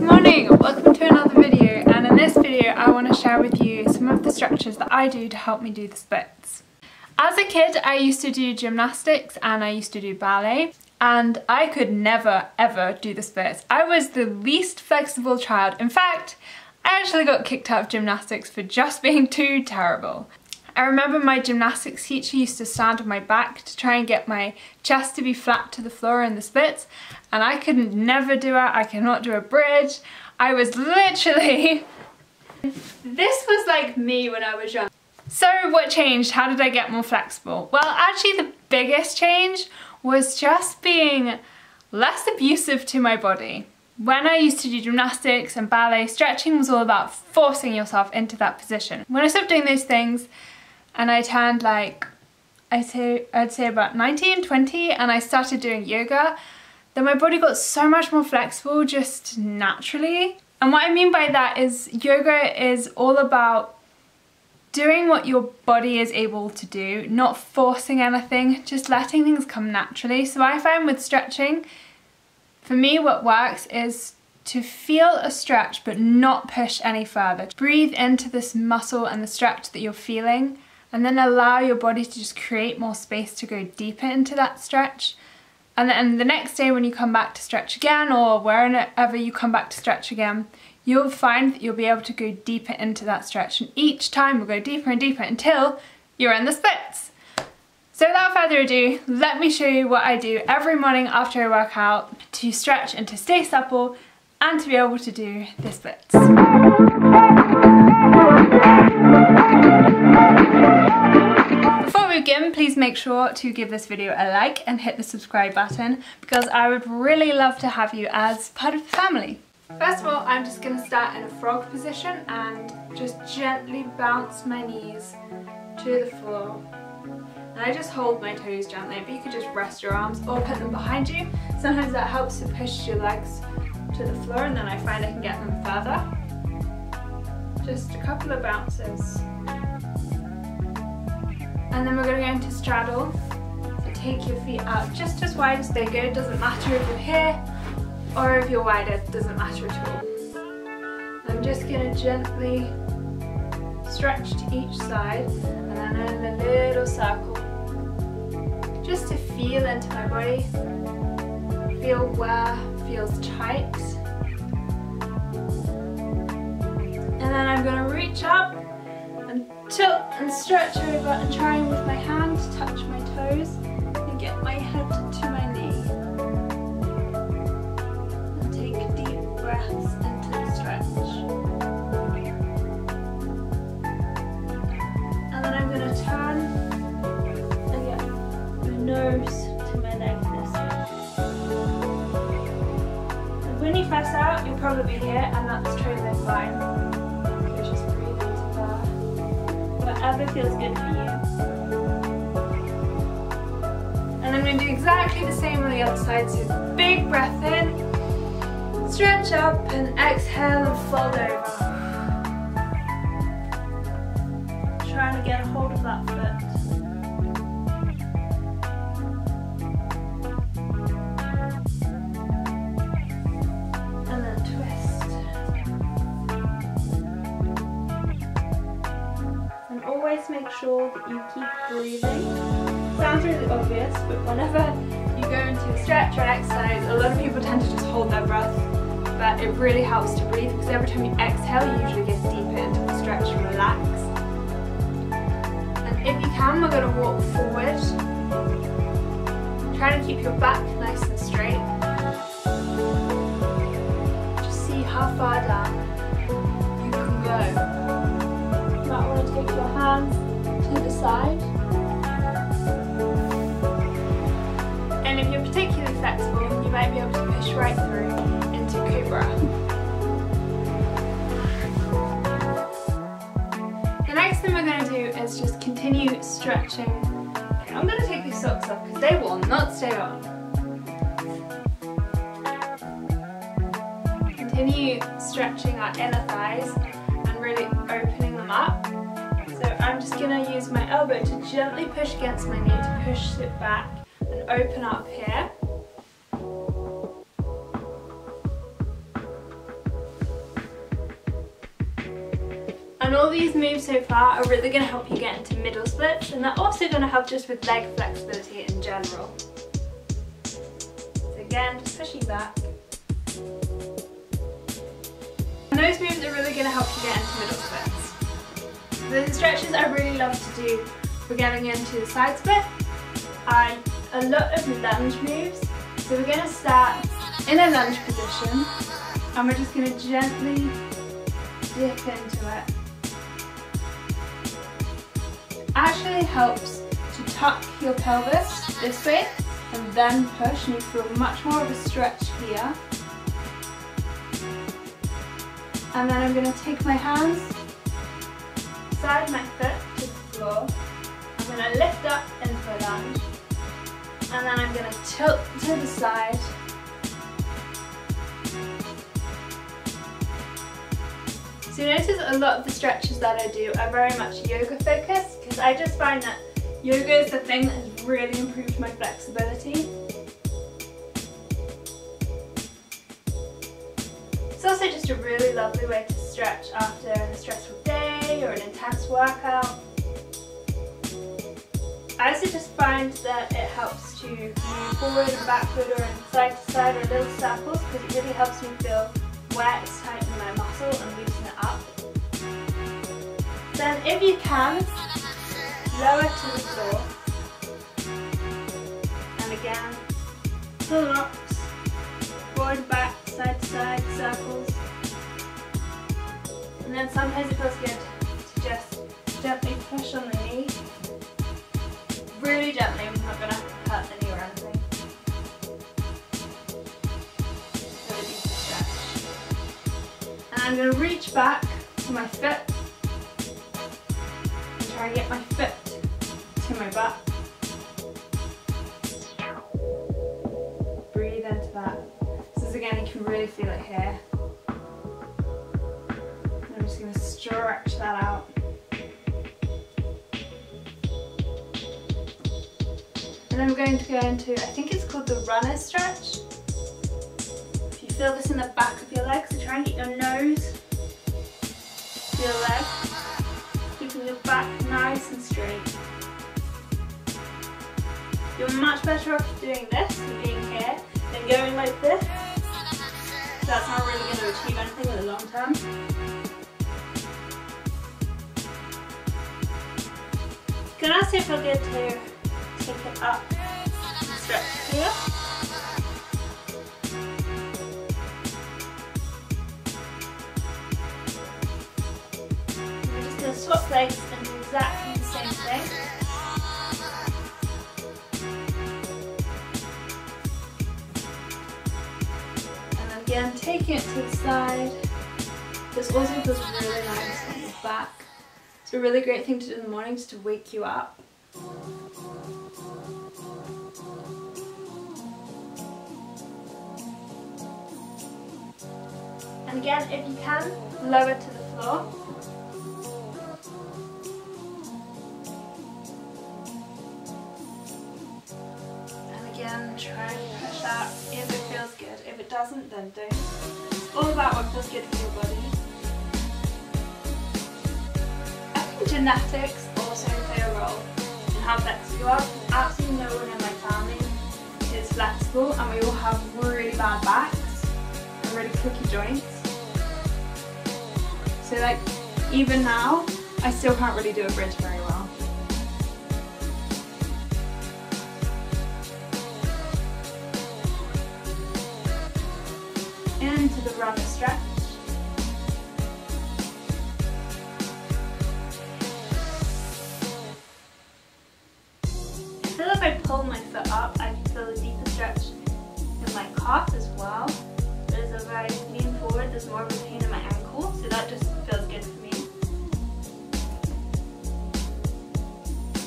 Good morning, welcome to another video, and in this video I want to share with you some of the stretches that I do to help me do the splits. As a kid I used to do gymnastics and I used to do ballet, and I could never ever do the splits. I was the least flexible child. In fact, I actually got kicked out of gymnastics for just being too terrible. I remember my gymnastics teacher used to stand on my back to try and get my chest to be flat to the floor in the splits, and I could never do it. I cannot do a bridge. I was literally... This was like me when I was young. So what changed? How did I get more flexible? Well, actually the biggest change was just being less abusive to my body. When I used to do gymnastics and ballet, stretching was all about forcing yourself into that position. When I stopped doing those things, and I turned like, I'd say about 19, 20, and I started doing yoga, then my body got so much more flexible just naturally. And what I mean by that is yoga is all about doing what your body is able to do, not forcing anything, just letting things come naturally. So I find with stretching, for me what works is to feel a stretch but not push any further. Breathe into this muscle and the stretch that you're feeling, and then allow your body to just create more space to go deeper into that stretch. And then the next day when you come back to stretch again, or wherever you come back to stretch again, you'll find that you'll be able to go deeper into that stretch, and each time you'll go deeper and deeper until you're in the splits. So without further ado, let me show you what I do every morning after I work out to stretch and to stay supple and to be able to do the splits. Please make sure to give this video a like and hit the subscribe button, because I would really love to have you as part of the family. First of all, I'm just going to start in a frog position and just gently bounce my knees to the floor. And I just hold my toes gently, but you could just rest your arms or put them behind you. Sometimes that helps to push your legs to the floor, and then I find I can get them further. Just a couple of bounces. And then we're going to go into straddle. So take your feet out just as wide as they go. It doesn't matter if you're here or if you're wider, it doesn't matter at all. I'm just going to gently stretch to each side and then in a little circle. Just to feel into my body, feel where feels tight. And then I'm going to reach up and tilt and stretch over, and trying with my hand to touch my toes and get my head to my knee. And take deep breaths into the stretch. And then I'm going to turn and get my nose to my leg this way. And when you press out, you'll probably be here, and that's totally fine. Whatever feels good for you. And I'm going to do exactly the same on the other side, so big breath in, stretch up and exhale and fold over. Trying to get a hold of that foot. And then twist. Make sure that you keep breathing. Sounds really obvious, but whenever you go into a stretch or an exercise, a lot of people tend to just hold their breath, but it really helps to breathe, because every time you exhale you usually get deeper into the stretch and relax. And if you can, we're going to walk forward, trying to keep your back nice and straight. Just see how far down you can go. You might want to take your hands to the side. And if you're particularly flexible, you might be able to push right through into Cobra. The next thing we're going to do is just continue stretching. Okay, I'm going to take these socks off because they will not stay on. Continue stretching our inner thighs and really opening up. So I'm just going to use my elbow to gently push against my knee to push it back and open up here. And all these moves so far are really going to help you get into middle splits, and they're also going to help just with leg flexibility in general. So again, just pushing back. And those moves are really going to help you get into middle splits. The stretches I really love to do for getting into the side split are a lot of lunge moves. So we're going to start in a lunge position, and we're just going to gently dip into it. Actually helps to tuck your pelvis this way and then push, and you feel much more of a stretch here. And then I'm going to take my hands beside my foot to the floor. I'm going to lift up into a lunge, and then I'm going to tilt to the side. So you notice a lot of the stretches that I do are very much yoga focused, because I just find that yoga is the thing that has really improved my flexibility. It's also just a really lovely way to stretch after a stressful day or an intense workout. I also just find that it helps to move forward and backward or side to side or little circles, because it really helps me feel where it's tightening my muscle and loosen it up. Then if you can, lower to the floor. And again, pull ups, forward, back, side to side, circles. And then sometimes it feels good to just gently push on the knee. Really gently, I'm not going to hurt the knee or anything. I'm going to reach back to my foot and try and get my foot to my butt. Breathe into that. This is, again, you can really feel it here. I'm just going to stretch that out. And I'm going to go into, I think it's called the runner stretch. Feel this in the back of your legs, so try and get your nose to your leg, keeping your back nice and straight. You're much better off doing this than being here than going like this. That's not really going to achieve anything in the long term. You can also feel good to take it up and stretch here. Swap legs and do exactly the same thing. And then again, taking it to the side. This also feels really nice on your back. It's a really great thing to do in the morning, just to wake you up. And again, if you can, lower to the floor. Try and push out if it feels good. If it doesn't, then don't. It's all about what feels good for your body. I think genetics also play a role in how flexible you are. Absolutely no one in my family is flexible, and we all have really bad backs and really crooked joints. So like, even now, I still can't really do a bridge very well. Into the runner stretch. I feel if I pull my foot up, I can feel a deeper stretch in my calf as well. But as I lean forward, there's more of a pain in my ankle, so that just feels good for me.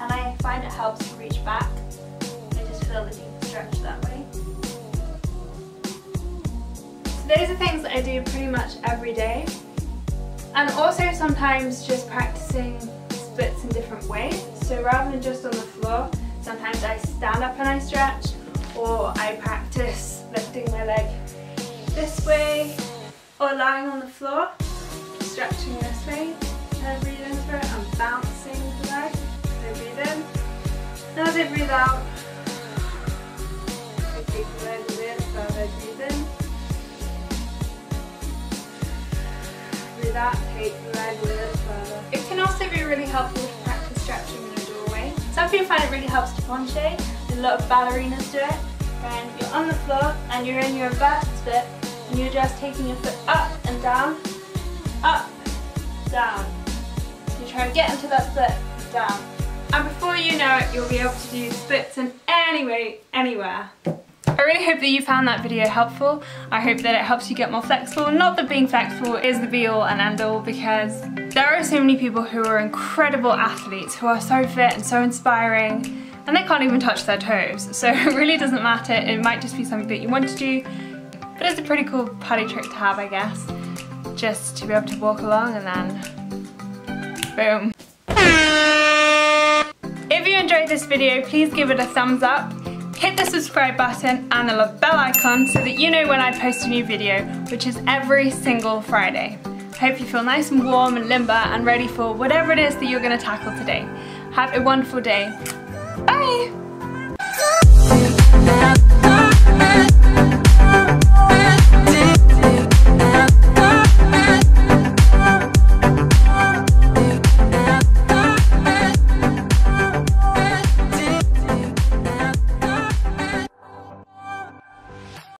And I find it helps to reach back. I just feel the deeper stretch that way. Those are things that I do pretty much every day, and also sometimes just practicing splits in different ways. So rather than just on the floor, sometimes I stand up and I stretch, or I practice lifting my leg this way, or lying on the floor, stretching this way, Now breathe in for it. I'm bouncing the leg. Now breathe in. Now they breathe out. I take the leg in, so I breathe in. Breathe out, take the leg in further. It can also be really helpful to practice stretching in a doorway. Some people find it really helps to planche. A lot of ballerinas do it. When you're on the floor and you're in your reverse split, and you're just taking your foot up and down, up, down. So you try and get into that split, down. And before you know it, you'll be able to do splits in any way, anywhere. I really hope that you found that video helpful. I hope that it helps you get more flexible. Not that being flexible is the be all and end all, because there are so many people who are incredible athletes, who are so fit and so inspiring, and they can't even touch their toes. So it really doesn't matter. It might just be something that you want to do. But it's a pretty cool party trick to have, I guess, just to be able to walk along and then boom. If you enjoyed this video, please give it a thumbs up, hit the subscribe button and the little bell icon so that you know when I post a new video, which is every single Friday. I hope you feel nice and warm and limber and ready for whatever it is that you're going to tackle today. Have a wonderful day. Bye!